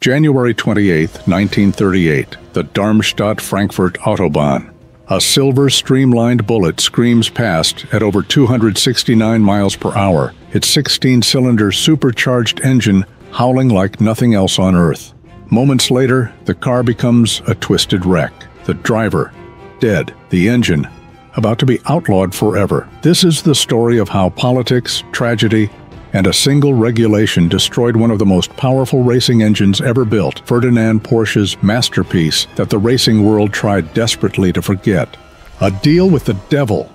January 28, 1938, the Darmstadt-Frankfurt Autobahn. A silver, streamlined bullet screams past at over 269 miles per hour, its 16-cylinder supercharged engine howling like nothing else on Earth. Moments later, the car becomes a twisted wreck. The driver, dead. The engine, about to be outlawed forever. This is the story of how politics, tragedy, and a single regulation destroyed one of the most powerful racing engines ever built, Ferdinand Porsche's masterpiece that the racing world tried desperately to forget. A deal with the devil.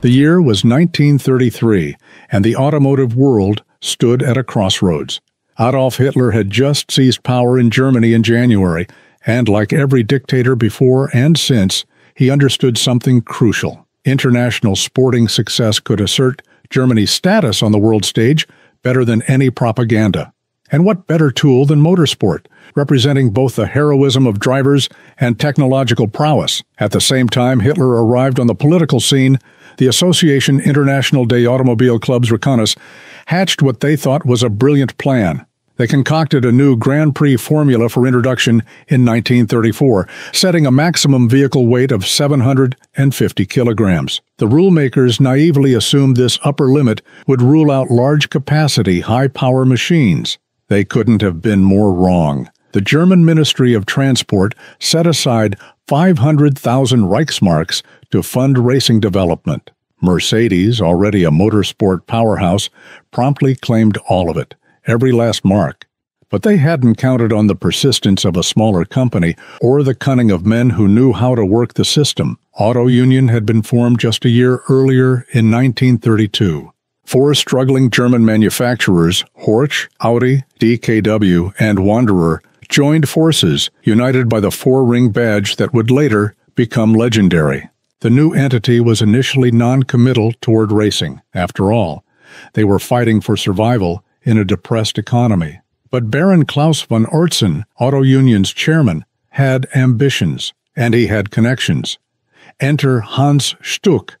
The year was 1933, and the automotive world stood at a crossroads. Adolf Hitler had just seized power in Germany in January, and like every dictator before and since, he understood something crucial. International sporting success could assert Germany's status on the world stage better than any propaganda. And what better tool than motorsport, representing both the heroism of drivers and technological prowess? At the same time Hitler arrived on the political scene, the Association Internationale des Automobile Clubs Reconnus hatched what they thought was a brilliant plan. They concocted a new Grand Prix formula for introduction in 1934, setting a maximum vehicle weight of 750 kilograms. The rulemakers naively assumed this upper limit would rule out large-capacity, high-power machines. They couldn't have been more wrong. The German Ministry of Transport set aside 500,000 Reichsmarks to fund racing development. Mercedes, already a motorsport powerhouse, promptly claimed all of it. Every last mark. But they hadn't counted on the persistence of a smaller company or the cunning of men who knew how to work the system. Auto Union had been formed just a year earlier in 1932. Four struggling German manufacturers, Horch, Audi, DKW, and Wanderer, joined forces, united by the four-ring badge that would later become legendary. The new entity was initially non-committal toward racing. After all, they were fighting for survival in a depressed economy. But Baron Klaus von Ortsen, Auto Union's chairman, had ambitions, and he had connections. Enter Hans Stuck,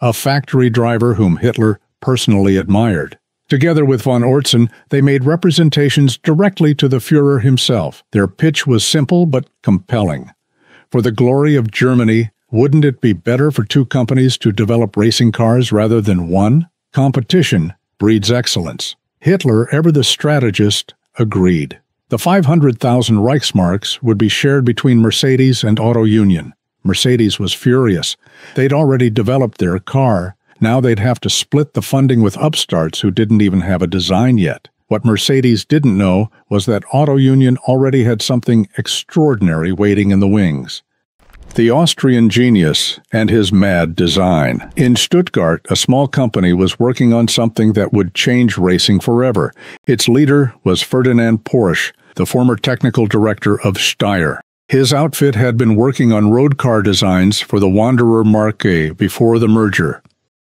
a factory driver whom Hitler personally admired. Together with von Ortsen, they made representations directly to the Führer himself. Their pitch was simple but compelling. For the glory of Germany, wouldn't it be better for two companies to develop racing cars rather than one? Competition breeds excellence. Hitler, ever the strategist, agreed. The 500,000 Reichsmarks would be shared between Mercedes and Auto Union. Mercedes was furious. They'd already developed their car. Now they'd have to split the funding with upstarts who didn't even have a design yet. What Mercedes didn't know was that Auto Union already had something extraordinary waiting in the wings. The Austrian genius and his mad design. In Stuttgart, a small company was working on something that would change racing forever. Its leader was Ferdinand Porsche, the former technical director of Steyr. His outfit had been working on road car designs for the Wanderer Marque before the merger.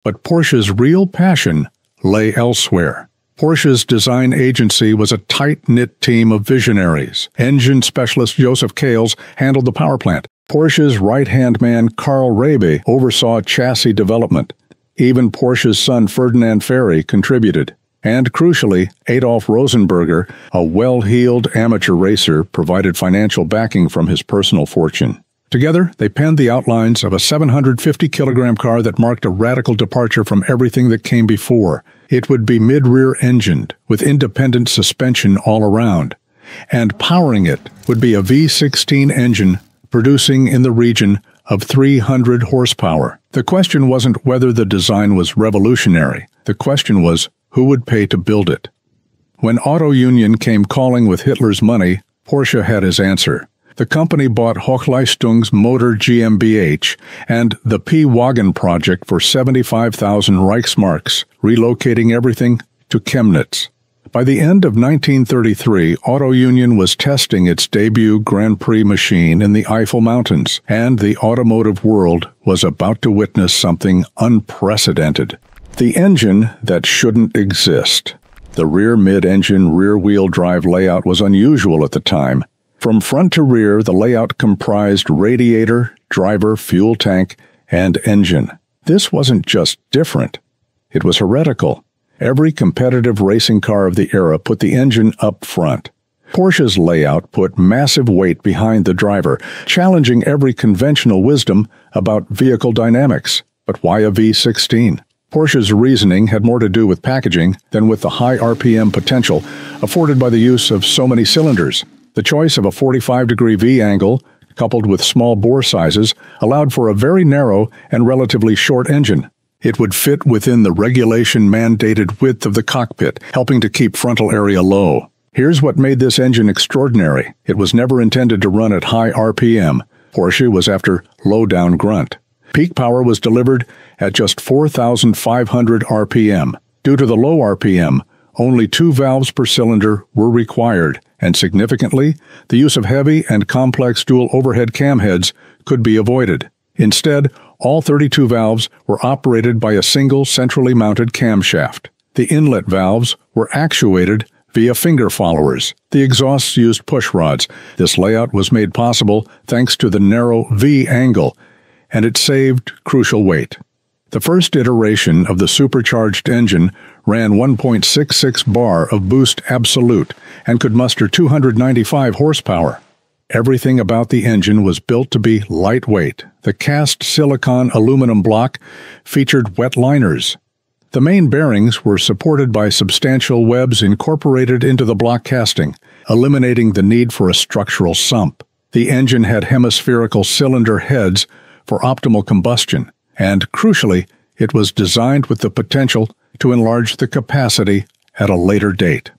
But Porsche's real passion lay elsewhere. Porsche's design agency was a tight-knit team of visionaries. Engine specialist Josef Kales handled the power plant. Porsche's right-hand man Karl Rabe oversaw chassis development. Even Porsche's son Ferdinand Ferry contributed. And crucially, Adolf Rosenberger, a well-heeled amateur racer, provided financial backing from his personal fortune. Together, they penned the outlines of a 750-kilogram car that marked a radical departure from everything that came before. It would be mid-rear-engined, with independent suspension all around. And powering it would be a V16 engine producing in the region of 300 horsepower. The question wasn't whether the design was revolutionary. The question was who would pay to build it. When Auto Union came calling with Hitler's money, Porsche had his answer. The company bought Hochleistungs Motor GmbH and the P-Wagen project for 75,000 Reichsmarks, relocating everything to Chemnitz. By the end of 1933, Auto Union was testing its debut Grand Prix machine in the Eiffel Mountains, and the automotive world was about to witness something unprecedented. The engine that shouldn't exist. The rear mid-engine rear-wheel drive layout was unusual at the time. From front to rear, the layout comprised radiator, driver, fuel tank, and engine. This wasn't just different. It was heretical. Every competitive racing car of the era put the engine up front. Porsche's layout put massive weight behind the driver, challenging every conventional wisdom about vehicle dynamics. But why a V16? Porsche's reasoning had more to do with packaging than with the high RPM potential afforded by the use of so many cylinders. The choice of a 45-degree V angle, coupled with small bore sizes, allowed for a very narrow and relatively short engine. It would fit within the regulation-mandated width of the cockpit, helping to keep frontal area low. Here's what made this engine extraordinary. It was never intended to run at high RPM. Porsche was after low-down grunt. Peak power was delivered at just 4,500 RPM. Due to the low RPM, only 2 valves per cylinder were required, and significantly, the use of heavy and complex dual overhead cam heads could be avoided. Instead, all 32 valves were operated by a single centrally mounted camshaft. The inlet valves were actuated via finger followers. The exhausts used push rods. This layout was made possible thanks to the narrow V angle, and it saved crucial weight. The first iteration of the supercharged engine ran 1.66 bar of boost absolute and could muster 295 horsepower. Everything about the engine was built to be lightweight. The cast silicon aluminum block featured wet liners. The main bearings were supported by substantial webs incorporated into the block casting, eliminating the need for a structural sump. The engine had hemispherical cylinder heads for optimal combustion, and crucially, it was designed with the potential to enlarge the capacity at a later date.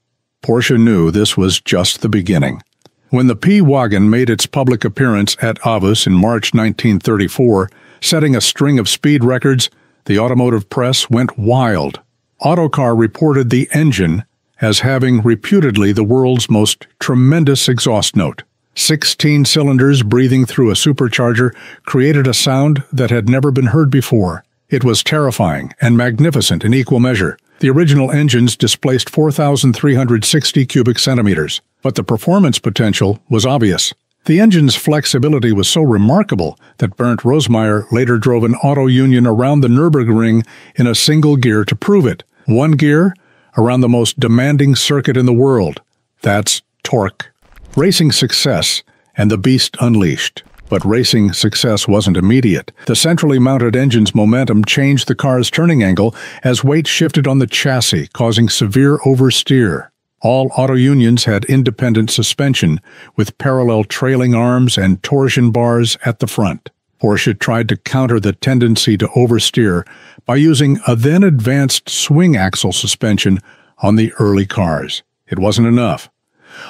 Porsche knew this was just the beginning. When the P-Wagen made its public appearance at Avus in March 1934, setting a string of speed records, the automotive press went wild. Autocar reported the engine as having reputedly the world's most tremendous exhaust note. 16 cylinders breathing through a supercharger created a sound that had never been heard before. It was terrifying and magnificent in equal measure. The original engines displaced 4,360 cubic centimeters, but the performance potential was obvious. The engine's flexibility was so remarkable that Bernd Rosemeyer later drove an Auto Union around the Nürburgring in a single gear to prove it. One gear around the most demanding circuit in the world. That's torque. Racing success and the beast unleashed. But racing success wasn't immediate. The centrally mounted engine's momentum changed the car's turning angle as weight shifted on the chassis, causing severe oversteer. All Auto Unions had independent suspension, with parallel trailing arms and torsion bars at the front. Porsche tried to counter the tendency to oversteer by using a then-advanced swing axle suspension on the early cars. It wasn't enough.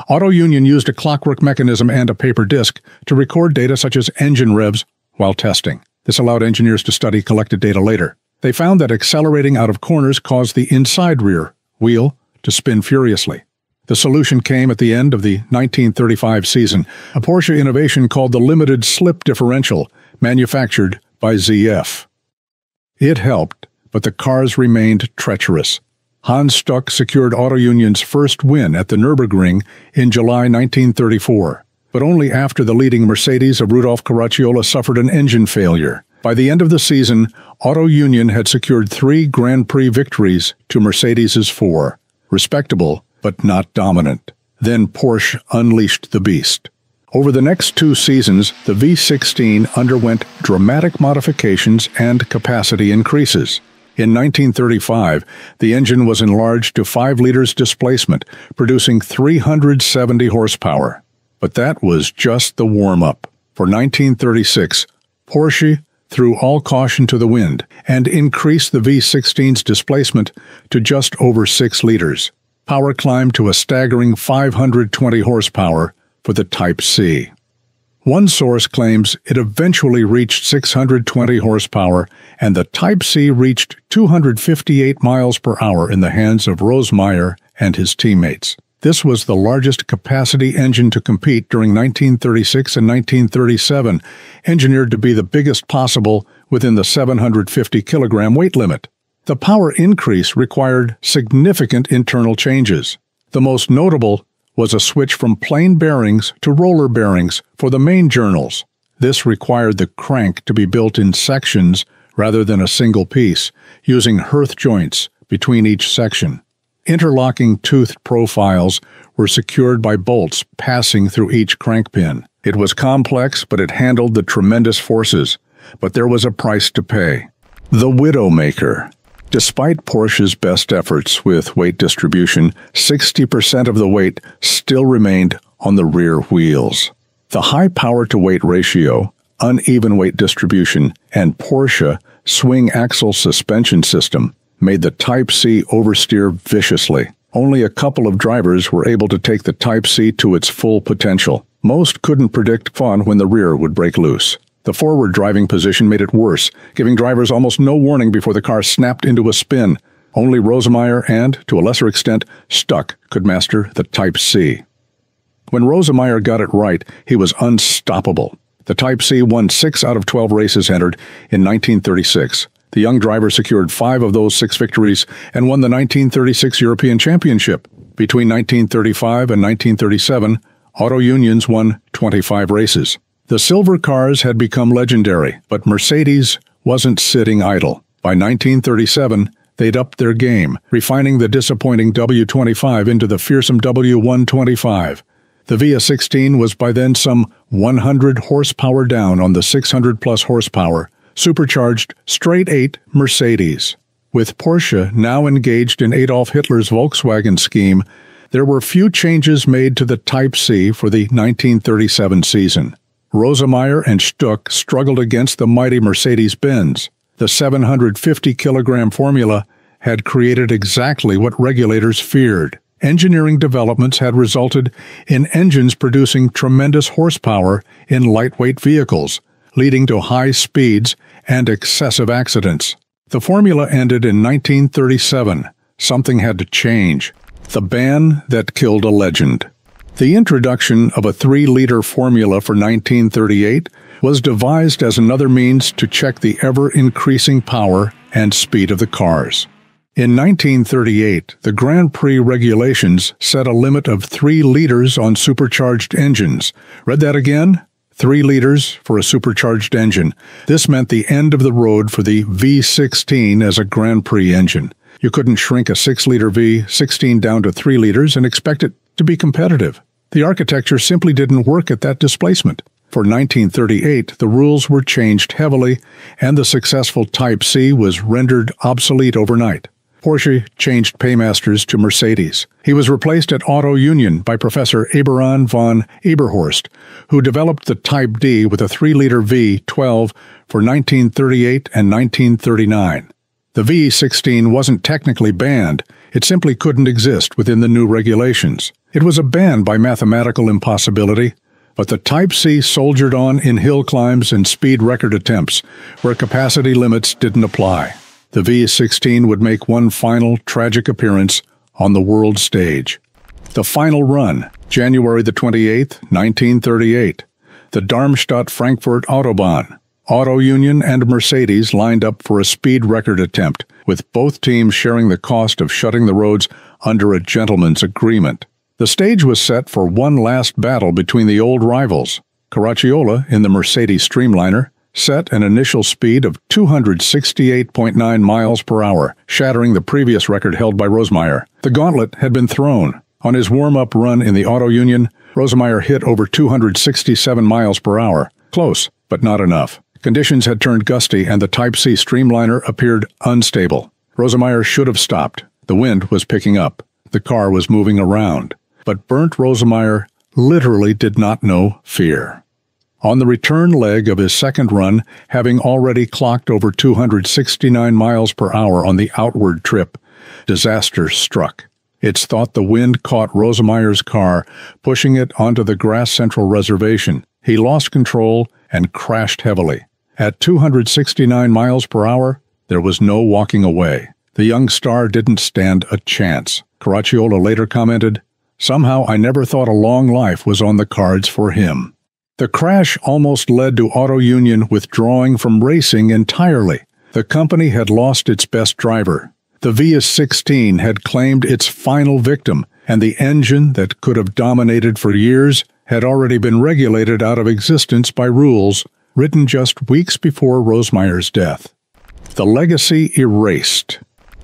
Auto Union used a clockwork mechanism and a paper disc to record data such as engine revs while testing. This allowed engineers to study collected data later. They found that accelerating out of corners caused the inside rear wheel to spin furiously. The solution came at the end of the 1935 season, a Porsche innovation called the limited slip differential, manufactured by ZF. It helped, but the cars remained treacherous. Hans Stuck secured Auto Union's first win at the Nürburgring in July 1934, but only after the leading Mercedes of Rudolf Caracciola suffered an engine failure. By the end of the season, Auto Union had secured 3 Grand Prix victories to Mercedes's 4, respectable but not dominant. Then Porsche unleashed the beast. Over the next 2 seasons, the V16 underwent dramatic modifications and capacity increases. In 1935, the engine was enlarged to 5 liters displacement, producing 370 horsepower. But that was just the warm-up. For 1936, Porsche threw all caution to the wind and increased the V16's displacement to just over 6 liters. Power climbed to a staggering 520 horsepower for the Type C. One source claims it eventually reached 620 horsepower, and the Type C reached 258 miles per hour in the hands of Rosemeyer and his teammates. This was the largest capacity engine to compete during 1936 and 1937, engineered to be the biggest possible within the 750-kilogram weight limit. The power increase required significant internal changes. The most notable was a switch from plain bearings to roller bearings for the main journals. This required the crank to be built in sections rather than a single piece, using Hirth joints between each section. Interlocking toothed profiles were secured by bolts passing through each crank pin. It was complex, but it handled the tremendous forces. But there was a price to pay. The Widowmaker. Despite Porsche's best efforts with weight distribution, 60% of the weight still remained on the rear wheels. The high power-to-weight ratio, uneven weight distribution, and Porsche swing axle suspension system made the Type C oversteer viciously. Only a couple of drivers were able to take the Type C to its full potential. Most couldn't predict when the rear would break loose. The forward driving position made it worse, giving drivers almost no warning before the car snapped into a spin. Only Rosemeyer and, to a lesser extent, Stuck could master the Type C. When Rosemeyer got it right, he was unstoppable. The Type C won 6 out of 12 races entered in 1936. The young driver secured 5 of those 6 victories and won the 1936 European Championship. Between 1935 and 1937, Auto Unions won 25 races. The silver cars had become legendary, but Mercedes wasn't sitting idle. By 1937, they'd upped their game, refining the disappointing W25 into the fearsome W125. The V16 was by then some 100 horsepower down on the 600-plus horsepower, supercharged straight-eight Mercedes. With Porsche now engaged in Adolf Hitler's Volkswagen scheme, there were few changes made to the Type C for the 1937 season. Rosemeyer and Stuck struggled against the mighty Mercedes-Benz. The 750-kilogram formula had created exactly what regulators feared. Engineering developments had resulted in engines producing tremendous horsepower in lightweight vehicles, leading to high speeds and excessive accidents. The formula ended in 1937. Something had to change. The ban that killed a legend. The introduction of a 3-liter formula for 1938 was devised as another means to check the ever-increasing power and speed of the cars. In 1938, the Grand Prix regulations set a limit of 3 liters on supercharged engines. Read that again? 3 liters for a supercharged engine. This meant the end of the road for the V16 as a Grand Prix engine. You couldn't shrink a 6-liter V16 down to 3 liters and expect it to be competitive. The architecture simply didn't work at that displacement. For 1938, the rules were changed heavily, and the successful Type C was rendered obsolete overnight. Porsche changed paymasters to Mercedes. He was replaced at Auto Union by Professor Eberon von Eberhorst, who developed the Type D with a 3-liter V12 for 1938 and 1939. The V16 wasn't technically banned, it simply couldn't exist within the new regulations. It was a ban by mathematical impossibility, but the Type C soldiered on in hill climbs and speed record attempts, where capacity limits didn't apply. The V16 would make one final tragic appearance on the world stage. The final run, January the 28th, 1938. The Darmstadt-Frankfurt Autobahn. Auto Union and Mercedes lined up for a speed record attempt, with both teams sharing the cost of shutting the roads under a gentleman's agreement. The stage was set for one last battle between the old rivals. Caracciola, in the Mercedes Streamliner, set an initial speed of 268.9 miles per hour, shattering the previous record held by Rosemeyer. The gauntlet had been thrown. On his warm-up run in the Auto Union, Rosemeyer hit over 267 miles per hour. Close, but not enough. Conditions had turned gusty and the Type C Streamliner appeared unstable. Rosemeyer should have stopped. The wind was picking up. The car was moving around. But Bernd Rosemeyer literally did not know fear. On the return leg of his second run, having already clocked over 269 miles per hour on the outward trip, disaster struck. It's thought the wind caught Rosemeyer's car, pushing it onto the Grass Central Reservation. He lost control and crashed heavily. At 269 miles per hour, there was no walking away. The young star didn't stand a chance. Caracciola later commented, "Somehow I never thought a long life was on the cards for him." The crash almost led to Auto Union withdrawing from racing entirely. The company had lost its best driver. The V16 had claimed its final victim, and the engine that could have dominated for years had already been regulated out of existence by rules written just weeks before Rosemeyer's death. The legacy erased.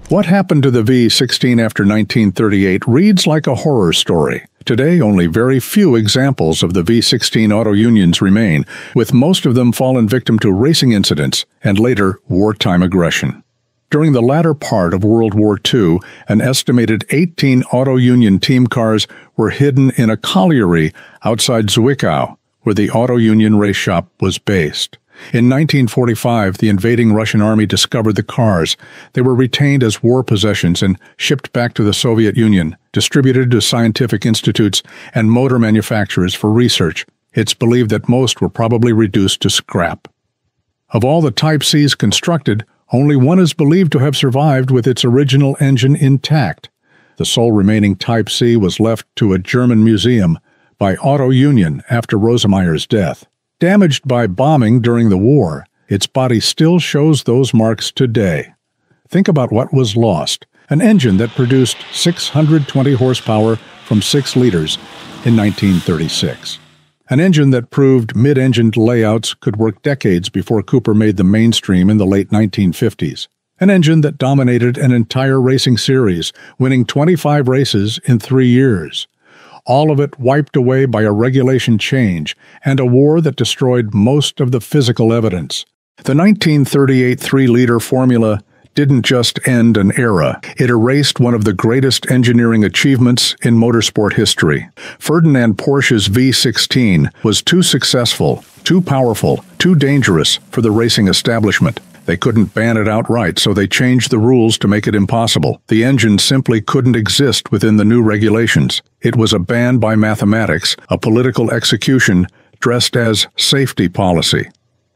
What happened to the V16 after 1938 reads like a horror story. Today, only very few examples of the V16 Auto Unions remain, with most of them fallen victim to racing incidents and later wartime aggression. During the latter part of World War II, an estimated 18 Auto Union team cars were hidden in a colliery outside Zwickau, where the Auto Union race shop was based. In 1945, the invading Russian army discovered the cars. They were retained as war possessions and shipped back to the Soviet Union, distributed to scientific institutes and motor manufacturers for research. It's believed that most were probably reduced to scrap. Of all the Type Cs constructed, only one is believed to have survived with its original engine intact. The sole remaining Type C was left to a German museum by Auto Union after Rosemeyer's death. Damaged by bombing during the war, its body still shows those marks today. Think about what was lost. An engine that produced 620 horsepower from 6 liters in 1936. An engine that proved mid-engined layouts could work decades before Cooper made the mainstream in the late 1950s. An engine that dominated an entire racing series, winning 25 races in 3 years. All of it wiped away by a regulation change and a war that destroyed most of the physical evidence. The 1938 3-liter formula didn't just end an era. It erased one of the greatest engineering achievements in motorsport history. Ferdinand Porsche's V16 was too successful, too powerful, too dangerous for the racing establishment. They couldn't ban it outright, so they changed the rules to make it impossible. The engine simply couldn't exist within the new regulations. It was a ban by mathematics, a political execution dressed as safety policy.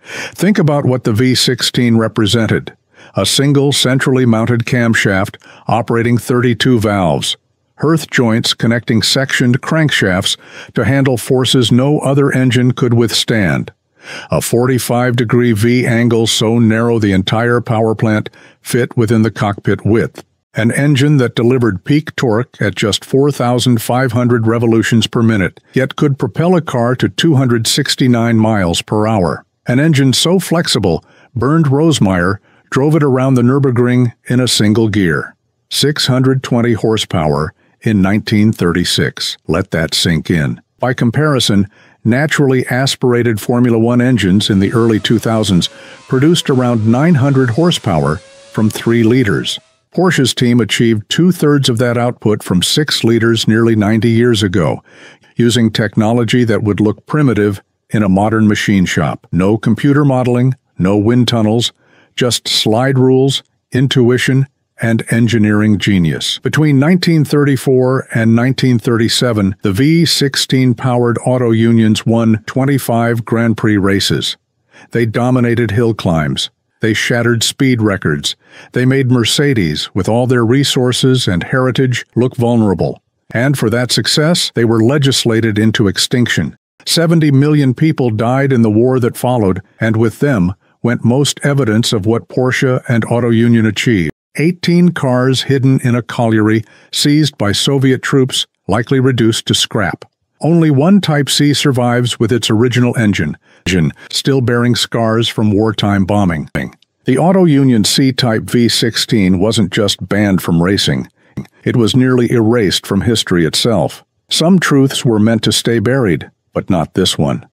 Think about what the V16 represented. A single centrally mounted camshaft operating 32 valves. Hirth joints connecting sectioned crankshafts to handle forces no other engine could withstand. A 45-degree V angle so narrow the entire power plant fit within the cockpit width. An engine that delivered peak torque at just 4,500 revolutions per minute, yet could propel a car to 269 miles per hour. An engine so flexible, Bernd Rosemeyer drove it around the Nürburgring in a single gear. 620 horsepower in 1936. Let that sink in. By comparison, naturally aspirated Formula One engines in the early 2000s produced around 900 horsepower from 3 liters. Porsche's team achieved 2/3 of that output from 6 liters nearly 90 years ago, using technology that would look primitive in a modern machine shop. No computer modeling, no wind tunnels, just slide rules, intuition, and engineering genius. Between 1934 and 1937, the V16-powered Auto Unions won 25 Grand Prix races. They dominated hill climbs. They shattered speed records. They made Mercedes, with all their resources and heritage, look vulnerable. And for that success, they were legislated into extinction. 70 million people died in the war that followed, and with them went most evidence of what Porsche and Auto Union achieved. 18 cars hidden in a colliery, seized by Soviet troops, likely reduced to scrap. Only one Type C survives with its original engine, still bearing scars from wartime bombing. The Auto Union C-Type V16 wasn't just banned from racing. It was nearly erased from history itself. Some truths were meant to stay buried, but not this one.